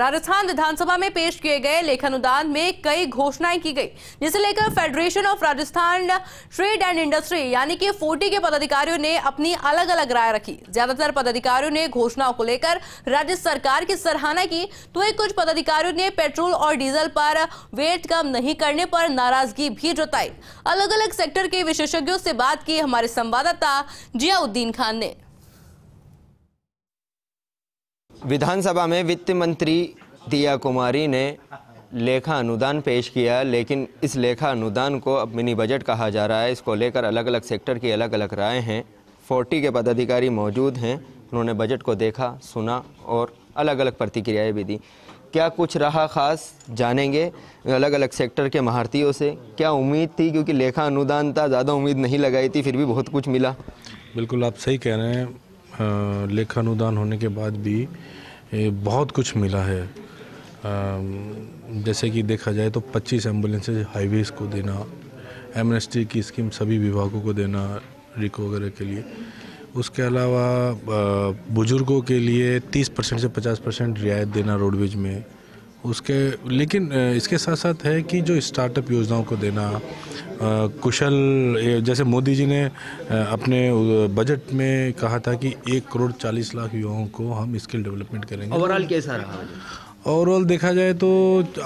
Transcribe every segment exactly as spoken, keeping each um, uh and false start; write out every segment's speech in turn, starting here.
राजस्थान विधानसभा में पेश किए गए लेखानुदान में कई घोषणाएं की गई, जिसे लेकर federation of Rajasthan trade and industry यानी कि फोर्टी के पदाधिकारियों ने अपनी अलग अलग राय रखी। ज्यादातर पदाधिकारियों ने घोषणाओं को लेकर राज्य सरकार की सराहना की, तो वहीं कुछ पदाधिकारियों ने पेट्रोल और डीजल पर वेट कम नहीं करने पर नाराजगी भी जताई। अलग अलग सेक्टर के विशेषज्ञों से बात की हमारे संवाददाता जियाउद्दीन खान ने। विधानसभा में वित्त मंत्री दिया कुमारी ने लेखा अनुदान पेश किया, लेकिन इस लेखा अनुदान को अब मिनी बजट कहा जा रहा है। इसको लेकर अलग अलग सेक्टर की अलग अलग राय हैं। फोर्टी के पदाधिकारी मौजूद हैं, उन्होंने बजट को देखा, सुना और अलग अलग प्रतिक्रियाएं भी दी। क्या कुछ रहा खास, जानेंगे अलग अलग सेक्टर के महारथियों से। क्या उम्मीद थी, क्योंकि लेखा अनुदान था, ज़्यादा उम्मीद नहीं लगाई थी, फिर भी बहुत कुछ मिला। बिल्कुल आप सही कह रहे हैं, लेखा अनुदान होने के बाद भी बहुत कुछ मिला है। जैसे कि देखा जाए तो पच्चीस एम्बुलेंसेज हाईवेज को देना, एमनेस्टी की स्कीम सभी विभागों को देना रिको वगैरह के लिए। उसके अलावा बुज़ुर्गों के लिए तीस परसेंट से पचास परसेंट रियायत देना रोडवेज में। उसके लेकिन इसके साथ साथ है कि जो स्टार्टअप योजनाओं को देना, कुशल, जैसे मोदी जी ने अपने बजट में कहा था कि एक करोड़ चालीस लाख युवाओं को हम स्किल डेवलपमेंट करेंगे। ओवरऑल कैसा रहा? ओवरऑल देखा जाए तो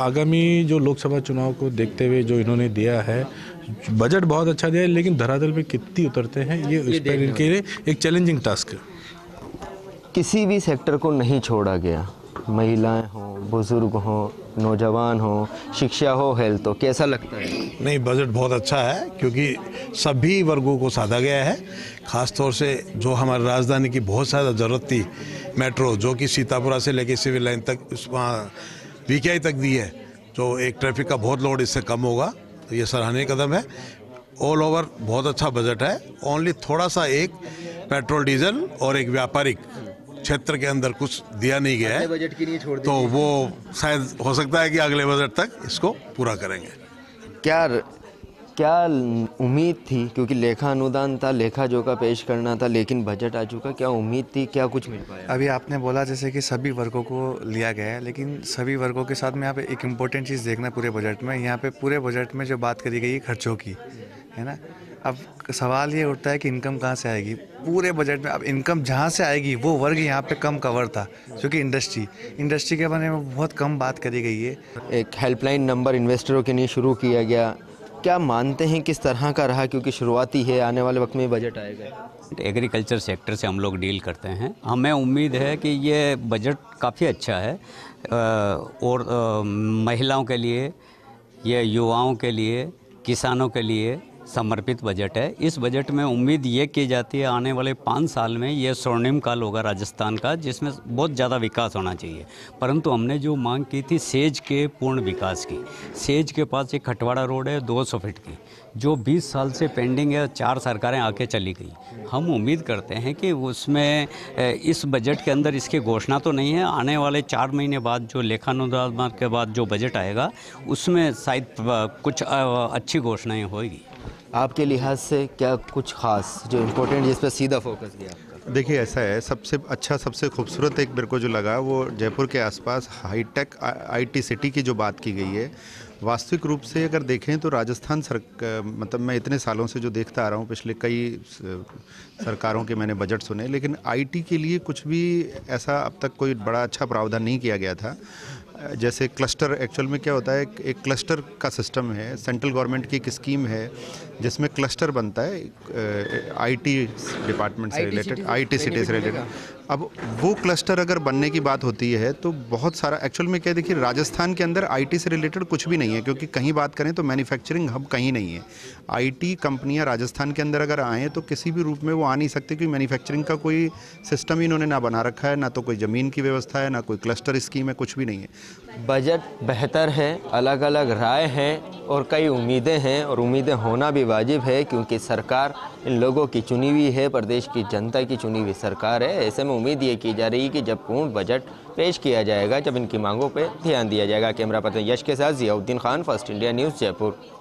आगामी जो लोकसभा चुनाव को देखते हुए जो इन्होंने दिया है बजट बहुत अच्छा दिया है, लेकिन धरातल पे कितनी उतरते हैं ये, ये इस पर इनके लिए एक चैलेंजिंग टास्क है। किसी भी सेक्टर को नहीं छोड़ा गया, महिलाएं हों, बुज़ुर्ग हों, नौजवान हों, शिक्षा हो, हेल्थ हो। कैसा लगता है? नहीं, बजट बहुत अच्छा है क्योंकि सभी वर्गों को साधा गया है। ख़ास तौर से जो हमारी राजधानी की बहुत ज़्यादा ज़रूरत थी, मेट्रो जो कि सीतापुरा से लेके सिविल लाइन तक, उस वहाँ वीकेआई तक दी है, जो एक ट्रैफिक का बहुत लोड इससे कम होगा, तो ये सराहनीय कदम है। ऑल ओवर बहुत अच्छा बजट है। ओनली थोड़ा सा एक पेट्रोल डीजल और एक व्यापारिक क्षेत्र के अंदर कुछ दिया नहीं गया है, बजट की नहीं छोड़ तो वो शायद हो सकता है कि अगले बजट तक इसको पूरा करेंगे। क्या क्या उम्मीद थी, क्योंकि लेखा अनुदान था, लेखा जोखा पेश करना था, लेकिन बजट आ चुका, क्या उम्मीद थी, क्या कुछ मिल पाया? अभी आपने बोला जैसे कि सभी वर्गों को लिया गया है, लेकिन सभी वर्गों के साथ में यहाँ पे एक इम्पोर्टेंट चीज़ देखना पूरे बजट में, यहाँ पे पूरे बजट में जो बात करी गई है खर्चों की, है ना। अब सवाल ये उठता है कि इनकम कहाँ से आएगी पूरे बजट में। अब इनकम जहाँ से आएगी वो वर्ग यहाँ पे कम कवर था, क्योंकि इंडस्ट्री इंडस्ट्री के बारे में बहुत कम बात करी गई है। एक हेल्पलाइन नंबर इन्वेस्टरों के लिए शुरू किया गया, क्या मानते हैं किस तरह का रहा, क्योंकि शुरुआती है, आने वाले वक्त में बजट आएगा। एग्रीकल्चर सेक्टर से हम लोग डील करते हैं, हमें उम्मीद है कि ये बजट काफ़ी अच्छा है और महिलाओं के लिए, ये युवाओं के लिए, किसानों के लिए समर्पित बजट है। इस बजट में उम्मीद ये की जाती है आने वाले पाँच साल में ये स्वर्णिम काल होगा राजस्थान का, जिसमें बहुत ज़्यादा विकास होना चाहिए। परंतु हमने जो मांग की थी सेज के पूर्ण विकास की, सेज के पास एक खटवाड़ा रोड है दो सौ फीट की, जो बीस साल से पेंडिंग है, चार सरकारें आके चली गई। हम उम्मीद करते हैं कि उसमें इस बजट के अंदर इसकी घोषणा तो नहीं है, आने वाले चार महीने बाद जो लेखानुदान के बाद जो बजट आएगा उसमें शायद कुछ अच्छी घोषणाएँ होगी। आपके लिहाज से क्या कुछ खास जो इम्पोर्टेंट जिस पर सीधा फोकस किया? देखिए ऐसा है, सबसे अच्छा सबसे खूबसूरत एक मेरे को जो लगा वो जयपुर के आसपास हाईटेक आईटी सिटी की जो बात की गई है। वास्तविक रूप से अगर देखें तो राजस्थान सरकार, मतलब मैं इतने सालों से जो देखता आ रहा हूँ, पिछले कई सरकारों के मैंने बजट सुने, लेकिन आईटी के लिए कुछ भी ऐसा अब तक कोई बड़ा अच्छा प्रावधान नहीं किया गया था। जैसे क्लस्टर, एक्चुअल में क्या होता है, एक क्लस्टर का सिस्टम है, सेंट्रल गवर्नमेंट की एक स्कीम है जिसमें क्लस्टर बनता है आईटी डिपार्टमेंट से रिलेटेड, आईटी सिटी से रिलेटेड। अब वो क्लस्टर अगर बनने की बात होती है तो बहुत सारा, एक्चुअल में क्या, देखिए राजस्थान के अंदर आईटी से रिलेटेड कुछ भी नहीं है, क्योंकि कहीं बात करें तो मैन्युफैक्चरिंग हब कहीं नहीं है। आईटी कंपनियां राजस्थान के अंदर अगर आएँ तो किसी भी रूप में वो आ नहीं सकते, क्योंकि मैन्युफैक्चरिंग का कोई सिस्टम ही इन्होंने ना बना रखा है, ना तो कोई ज़मीन की व्यवस्था है, ना कोई क्लस्टर स्कीम है, कुछ भी नहीं है। बजट बेहतर है, अलग अलग राय हैं और कई उम्मीदें हैं, और उम्मीदें होना भी वाजिब है, क्योंकि सरकार इन लोगों की चुनी हुई है, प्रदेश की जनता की चुनी हुई सरकार है। ऐसे में उम्मीद ये की जा रही है कि जब पूर्ण बजट पेश किया जाएगा, जब इनकी मांगों पर ध्यान दिया जाएगा। कैमरा पर्सन यश के साथ Ziauddin Khan, first India news, Jaipur.